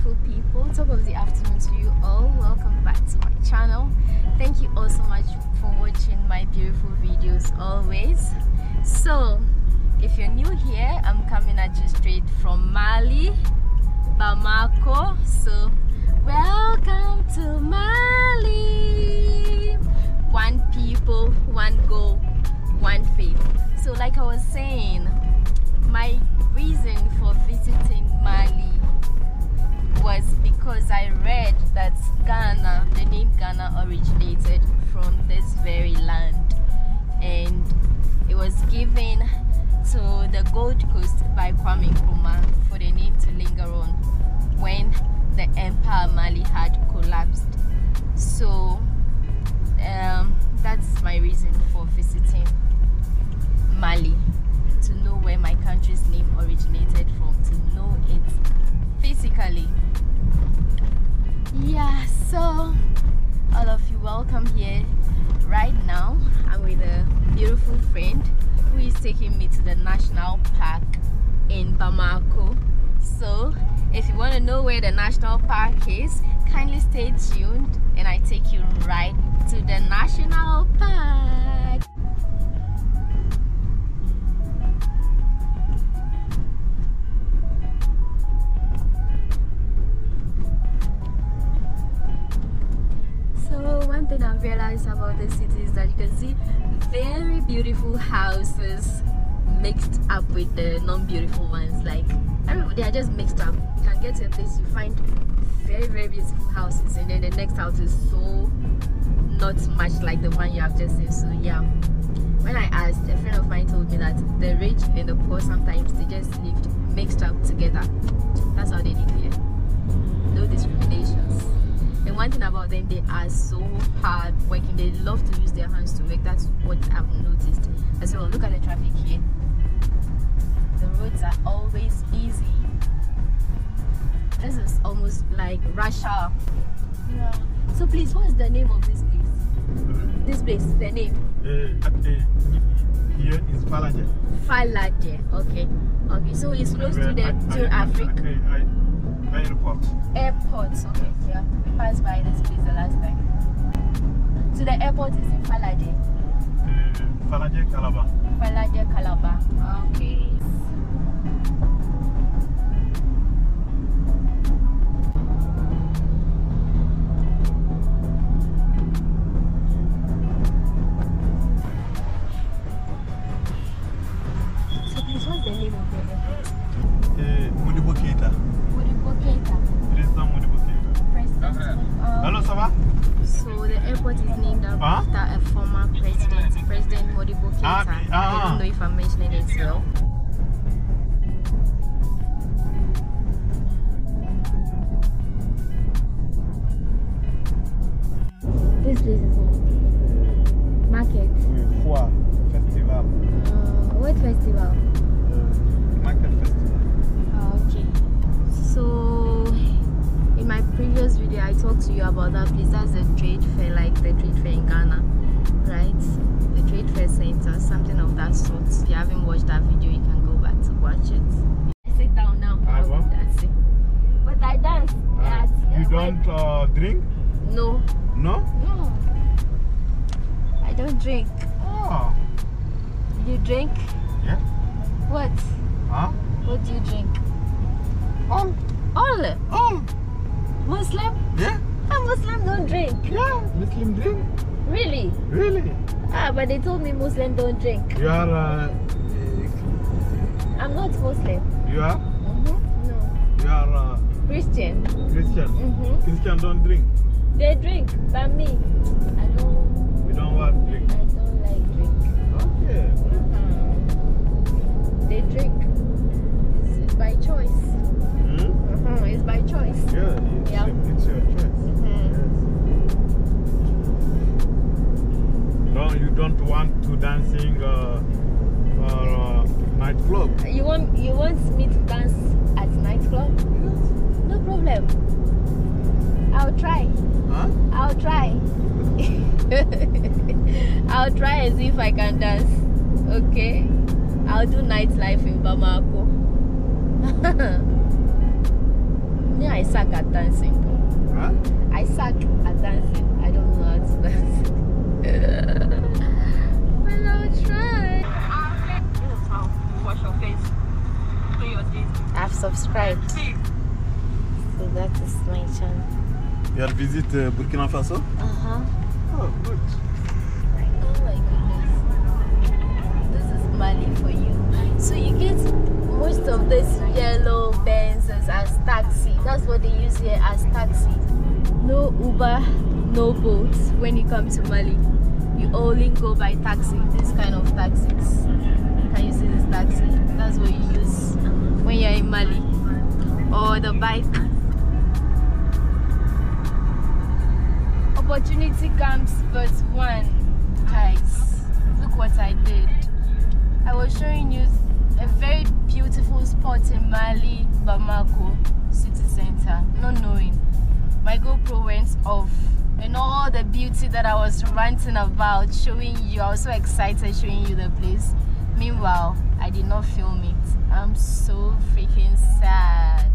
beautiful people. Top of the afternoon to you all. Welcome back to my channel. Thank you all so much for watching my beautiful videos always. So if you're new here, I'm coming at you straight from Mali, Bamako. So welcome to Mali. One people, one goal, one faith. So like I was saying, my reason for visiting Mali was because I read that Ghana, the name Ghana originated from this very land, and it was given to the Gold Coast by Kwame Krumah for the name to linger on when the Empire Mali had collapsed. So that's my reason for visiting Mali, to know where my country's name originated from, to know it physically. Yeah, so all of you, welcome here. Right now I'm with a beautiful friend who is taking me to the national park in Bamako. So if you want to know where the national park is, kindly stay tuned and I take you right to the national park. So one thing I've realized about the city is that you can see very beautiful houses mixed up with the non-beautiful ones. Like, I don't know, they are just mixed up. You can get to a place, you find very beautiful houses, and then the next house is so not much like the one you have just seen. So yeah, when I asked, a friend of mine told me that the rich and the poor sometimes they just lived mixed up together. That's how they live here, no discriminations. And one thing about them, they are so hard working. They love to use their hands to work. That's what I've noticed as well. Look at the traffic here. The roads are always easy. This is almost like Russia. Yeah. So please, what is the name of this place? This place, the name? Here is Faladje. Faladje, okay. Okay, so it's close to Africa. Airport. Airport, okay, yeah. We passed by this place the last time. So the airport is in Faladje? Faladje Kalaba. Faladje Kalaba, okay. This place is what? Market? Oui, foire, festival. What festival? Market festival. Okay. So, in my previous video, I talked to you about that place. That's the trade fair, like the trade fair in Ghana, right? The trade fair center, something of that sort. If you haven't watched that video, you can go back to watch it. I sit down now. I won't dance it. But I dance. You don't drink? No. No? No. I don't drink. Oh. You drink? Yeah. What? Huh? What do you drink? All. All? All. Muslim? Yeah. A Muslim don't drink. Yeah, Muslim drink. Really? Really. Ah, but they told me Muslim don't drink. You are I'm not Muslim. You are? Mm-hmm. No. You are Christian. Christian. Mm-hmm. Christian don't drink. They drink, but me, I don't. You don't want to drink? I don't like drink. Okay. They drink. It's by choice. Hmm? It's by choice. Yeah, it's your choice. Yes. No, you don't want to dancing or nightclub. You want me to dance at nightclub? Yes. No problem. I'll try. Huh? I'll try. I'll try and see if I can dance. Okay? I'll do nightlife in Bamako. Yeah, I I suck at dancing. Huh? I suck at dancing. I don't know how to dance. But I will try. This is how you wash your face. Do your teeth. I've subscribed. So that is my channel. You have visited Burkina Faso? Uh-huh. Oh, good. Oh my goodness. This is Mali for you. So you get most of these yellow Benzes as taxi. That's what they use here as taxi. No Uber, no boats when you come to Mali. You only go by taxi, this kind of taxis. Can you see this taxi? That's what you use when you're in Mali. Or the bike. Opportunity comes but one. Guys, look what I did. I was showing you a very beautiful spot in Mali, Bamako city center, not knowing. My GoPro went off and all the beauty that I was ranting about, showing you, I was so excited showing you the place. Meanwhile, I did not film it. I'm so freaking sad.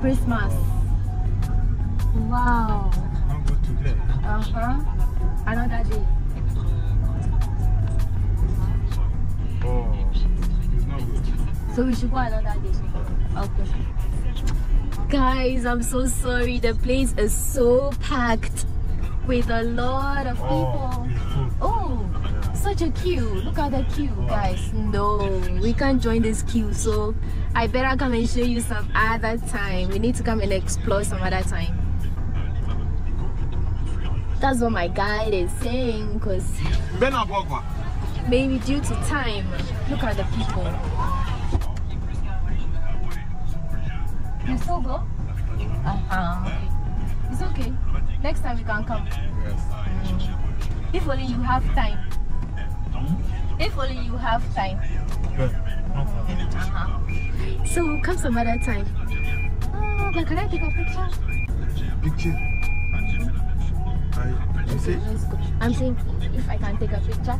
Christmas. Wow. I'll go today. Another day. Oh, it's not good. So we should go another day. Okay. Guys, I'm so sorry. The place is so packed with a lot of people. Oh, such a queue. Look at the queue, guys. No, we can't join this queue. So I better come and show you some other time. We need to come and explore some other time. That's what my guide is saying, because maybe due to time. Look at the people. You still go? It's okay. Next time you can come. Yes. If only you have time. If only you have time. Good. So we'll come some other time. Like, can I take a picture? Picture? You say? I'm saying if I can take a picture.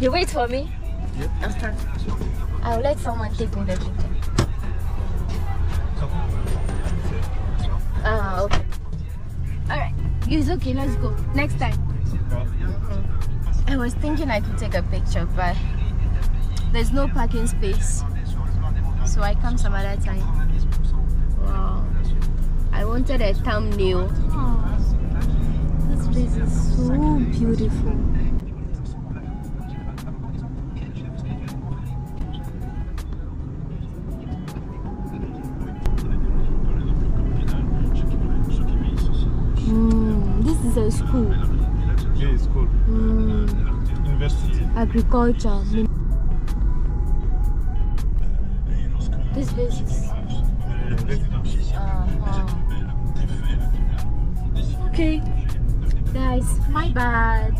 You wait for me? Yeah. I'll let someone take me the picture. Ah, okay. Alright. It's okay, let's go. Next time. I was thinking I could take a picture, but there's no parking space. So I come some other time. Wow. I wanted a thumbnail. Oh, this place is so beautiful. This is a school. Yeah, it's school. University. Agriculture. This place is... Okay. Guys, my bad.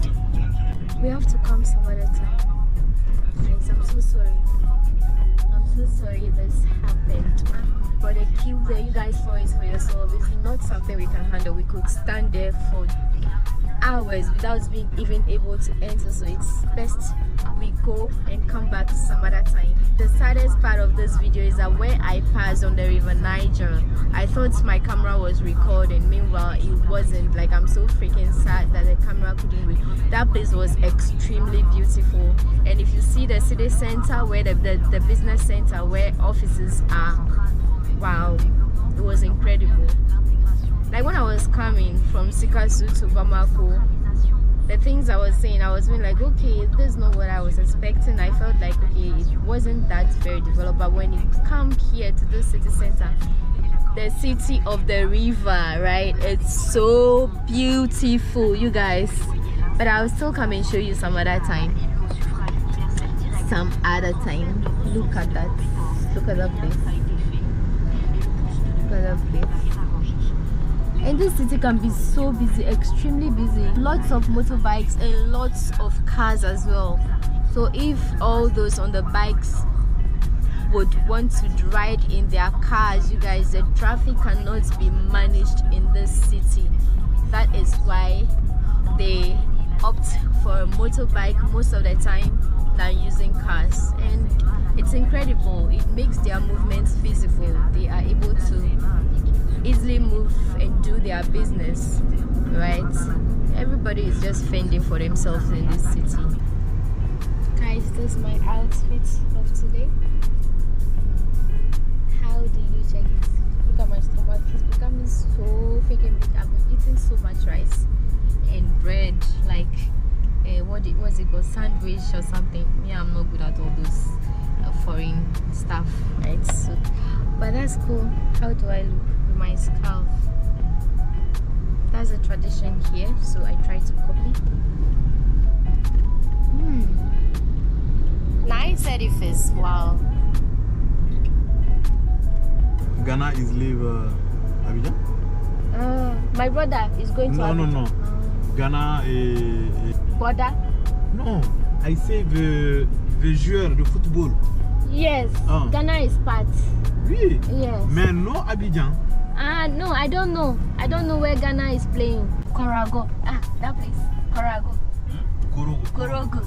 We have to come some other time. Guys, I'm so sorry. I'm so sorry this happened. But the queue that you guys saw is for yourself. It's not something we can handle. We could stand there for hours without being even able to enter. So it's best we go and come back some other time. The saddest part of this video is that where I passed on the River Niger, I thought my camera was recording. Meanwhile, it wasn't. Like, I'm so freaking sad that the camera couldn't record. That place was extremely beautiful. And if you see the city center, where the business center, where offices are, wow, it was incredible. Like, when I was coming from Sikasso to Bamako, the things I was saying, I was being like, okay, this is not what I was expecting. I felt like, okay, it wasn't that very developed. But when you come here to this city center, the city of the river, right? It's so beautiful, you guys. But I'll still come and show you some other time. Some other time. Look at that. Look at that place. And this city can be so busy, extremely busy. Lots of motorbikes and lots of cars as well. So if all those on the bikes would want to ride in their cars, you guys, the traffic cannot be managed in this city. That is why they opt for a motorbike most of the time than using cars. And it's incredible. It makes their movements physical. They are able to easily move and do their business, right? Everybody is just fending for themselves in this city. Guys, this is my outfit of today. How do you check it? Look at my stomach. It's becoming so freaking big. I've been eating so much rice and bread, like what's it called? Sandwich or something. Yeah, I'm not good at all those foreign stuff, right? So, but that's cool. How do I look with my scarf? That's a tradition here, so I try to copy. Nice edifice. Wow. Ghana is leave Abidjan. My brother is going to. No. Ghana is. Border. No, I say the joueur de football. Yes, Ghana is part. Oui. Yes. Mais no Abidjan. No, I don't know. I don't know where Ghana is playing. Korhogo. Ah, that place. Korhogo. Korhogo.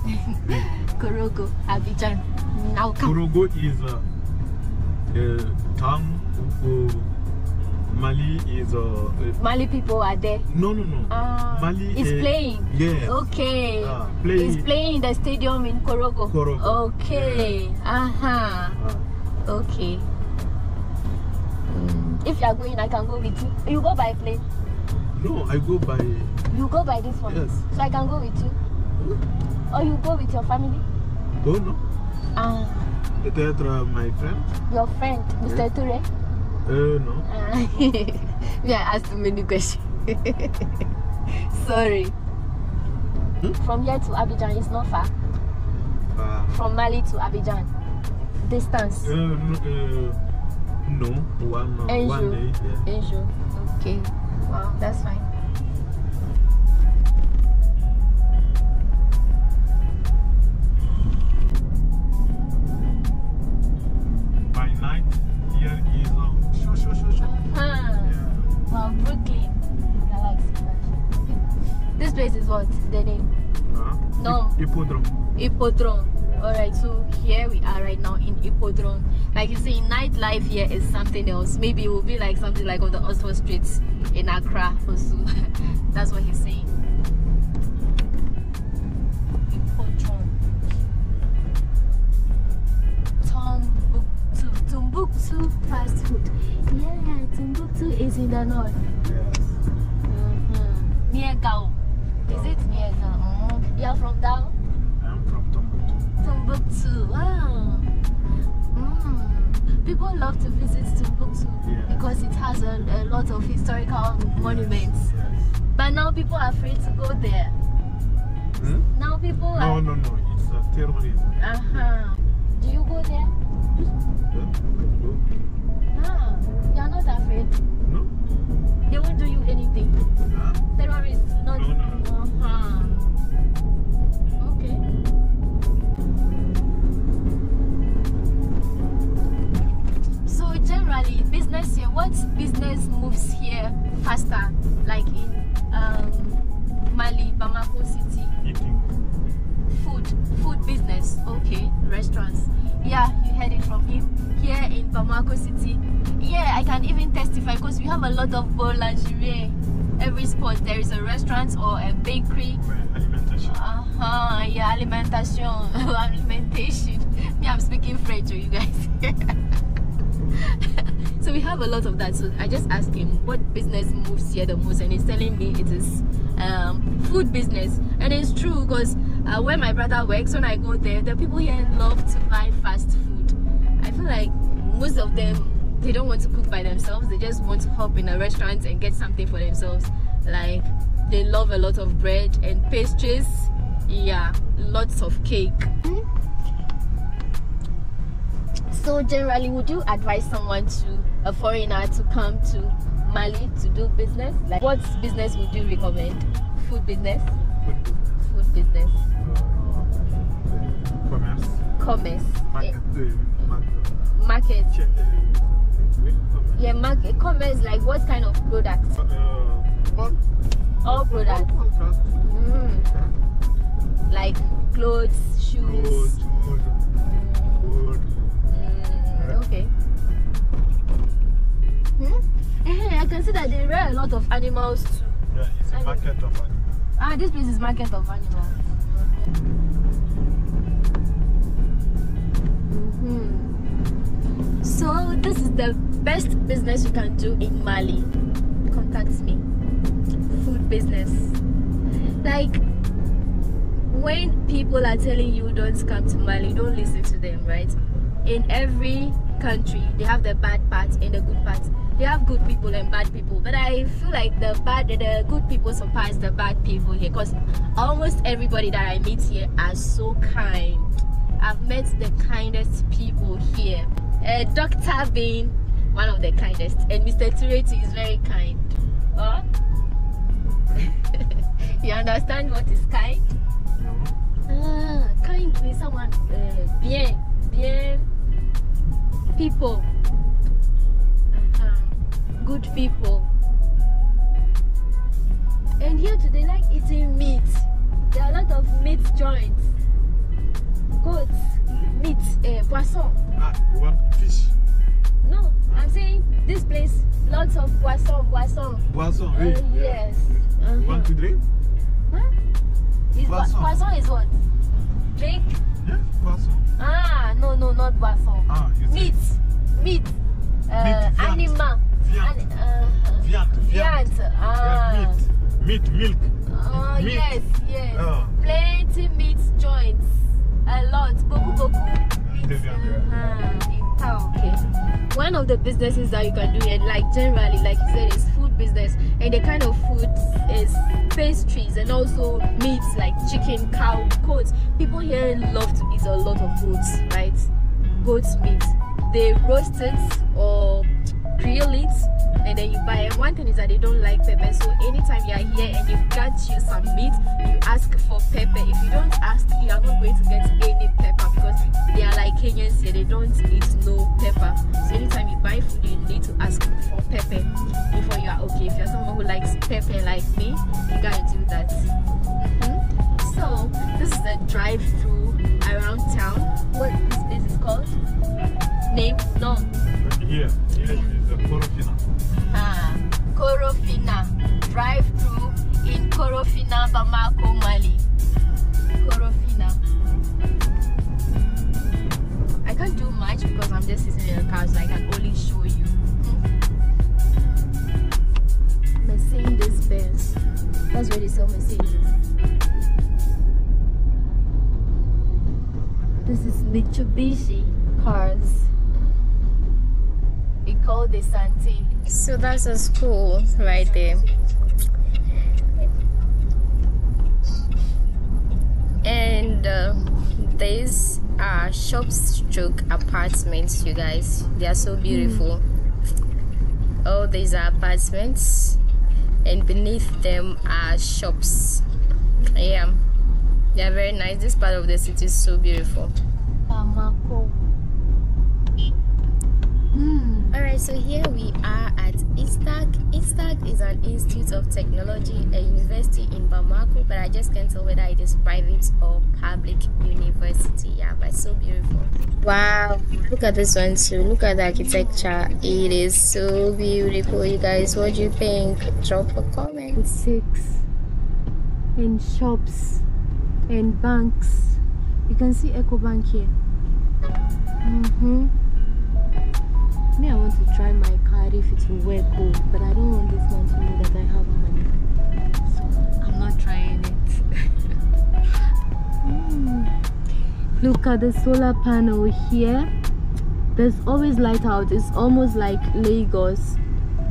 Korhogo. Abidjan. Now come. Korhogo is town. Mali is Mali people are there. No. Mali is playing. Yes. Okay. It's playing in the stadium in Korhogo. Okay. Yeah. Okay. If you are going, I can go with you. You go by plane. No, I go by. You go by this one. Yes. So I can go with you. Or you go with your family. No. Peut-être my friend? Your friend, Mr. Touré? No. We are asked many questions. Sorry. From here to Abidjan is not far. From Mali to Abidjan. Distance? No, one day. Yeah. Angel. Okay. Wow, that's fine. By night, here is show. Yeah. Wow, Brooklyn. Galaxy. This place is what? The name? No. Hippodrome. Alright, so here we are right now in Hippodrome. Like you see, nightlife here is something else. Maybe it will be like something like on the Oxford streets in Accra or so. That's what he's saying. Hippodrome. Timbuktu fast food. Yeah, Timbuktu is in the north. Yes. Near Gao. Is it near Gao? You are from Gao? I'm from Timbuktu. Wow. People love to visit Timbuktu because it has a lot of historical monuments. Yes. But now people are afraid to go there. Now people are... No. It's a terrorism. Do you go there? No. You are not afraid? No. They won't do you anything. Terrorists. No. Okay. Generally, business here. What business moves here faster, like in Mali, Bamako city? Eating. Food business. Okay, restaurants. Yeah, you heard it from him. Here in Bamako city. Yeah, I can even testify because we have a lot of boulangerie. Every spot there is a restaurant or a bakery. Alimentation. Yeah, alimentation. Me, I'm speaking French to you guys. So we have a lot of that. So I just asked him what business moves here the most, and he's telling me it is food business. And it's true because where my brother works, when I go there, the people here love to buy fast food. I feel like most of them, they don't want to cook by themselves. They just want to hop in a restaurant and get something for themselves. Like they love a lot of bread and pastries. Yeah, lots of cake. So generally, would you advise someone a foreigner to come to Mali to do business? Like, what business would you recommend? Food business? Food business. Commerce. Market. Yeah, market. Commerce, like what kind of product? All products. Like clothes, shoes. Okay. I can see that they rear a lot of animals too. Yeah, it's a market of animals. Ah, this place is market of animals. So this is the best business you can do in Mali. Contact me. Food business. Like when people are telling you don't come to Mali, don't listen to them, right? In every country they have the bad parts and the good parts. They have good people and bad people, but I feel like the good people surpass the bad people here, because almost everybody that I meet here are so kind. I've met the kindest people here. Dr. being one of the kindest, and Mr. Tureti is very kind. You understand what is kind? Kind means someone bien. Yeah, people, good people. And here too, they like eating meat. There are a lot of meat joints, goats, meat, poisson. You want fish? No, I'm saying this place, lots of poisson, Poisson, yes. You want to drink? Poisson. Poisson is what? Drink? Yeah, poisson. No, not boisson. Meat. Animal. Viande. Meat, milk. Meat. Yes. Plenty meat joints. A lot. Beaucoup. Okay. One of the businesses that you can do, and like generally, like you said, is food business, and the kind of food is pastries and also meats like chicken, cow, goats. People here love to eat a lot of goats, right? Goat's meat. They roast it or grill it, and then you buy it. One thing is that they don't like pepper, so anytime you are here and you've got you some meat, you ask for pepper. If you don't ask, you are not going to get any pepper, because they are like Kenyans here, they don't eat no pepper. So anytime you buy food, you need to ask for pepper before you are okay. If you're someone who likes pepper like me, you gotta do that. So this is the drive-through around town. What this place is called? Name? No. Here. Korofina. Korofina. Drive-through in Korofina, Bamako, Mali. Korofina. I can't do much because I'm just sitting in the car, so I can only show you. Mercedes-Benz. That's where they sell Mercedes. This is Mitsubishi cars. They call the Santé. So that's a school right there. And these are shop-stroke apartments, you guys. They are so beautiful. All these are apartments, and beneath them are shops. Yeah, they are very nice. This part of the city is so beautiful. Bamako. Alright, so here we are at Istak. Istak is an institute of technology, a university in Bamako, but I just can't tell whether it is private or public university. Yeah, but so beautiful. Wow, look at this one too. Look at the architecture. It is so beautiful, you guys. What do you think? Drop a comment. Six and shops and banks. You can see Ecobank here. Me, I want to try my card if it will work, but I don't want this man to know that I have money, so I'm not trying it. Look at the solar panel here. There's always light out. It's almost like Lagos,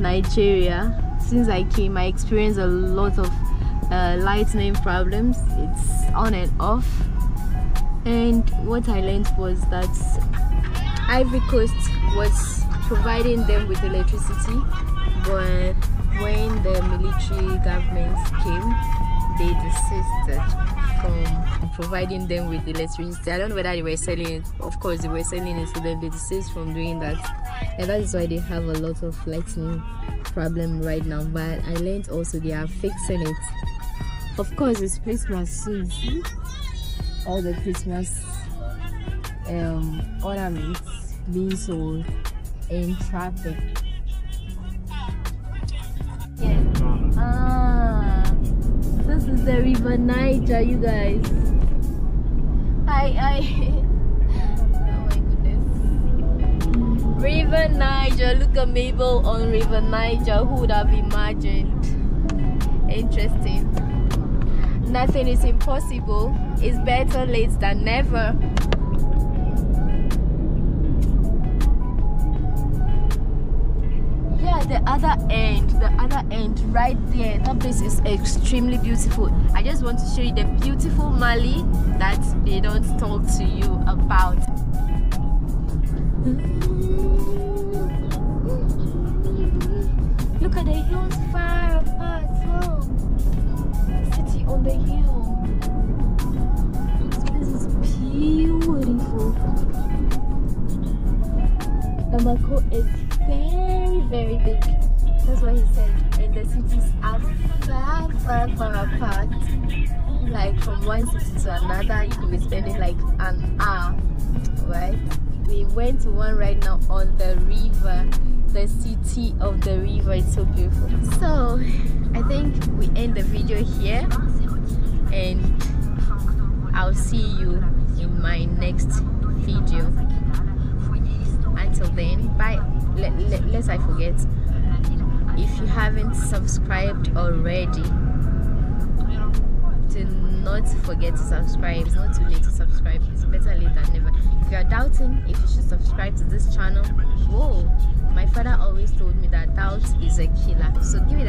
Nigeria. Since I came, I experienced a lot of lightning problems. It's on and off. And what I learned was that Ivory Coast was providing them with electricity, but when the military government came, they desisted from providing them with electricity. I don't know whether they were selling it. Of course they were selling it, so then they desist from doing that, and that is why they have a lot of lightning problem right now. But I learned also they are fixing it. Of course it's Christmas soon, all the Christmas ornaments being sold in traffic. Yeah. This is the River Niger, you guys. Oh my goodness. River Niger. Look at Mabel on River Niger. Who would have imagined? Interesting. Nothing is impossible. It's better late than never. The other end right there, that place is extremely beautiful. I just want to show you the beautiful Mali that they don't talk to you about. Look at the hills far apart. City on the hill. This is beautiful. Bamako is very big. That's what he said. And the cities are far, far, far apart. Like from one city to another, you could be spending like an hour, right? We went to one right now on the river, the city of the river. It's so beautiful. So I think we end the video here, and I'll see you in my next video. Until then, bye. Lest I forget, if you haven't subscribed already, not forget to subscribe. It's not too late to subscribe. It's better late than never. If you are doubting if you should subscribe to this channel, whoa, my father always told me that doubt is a killer. So give it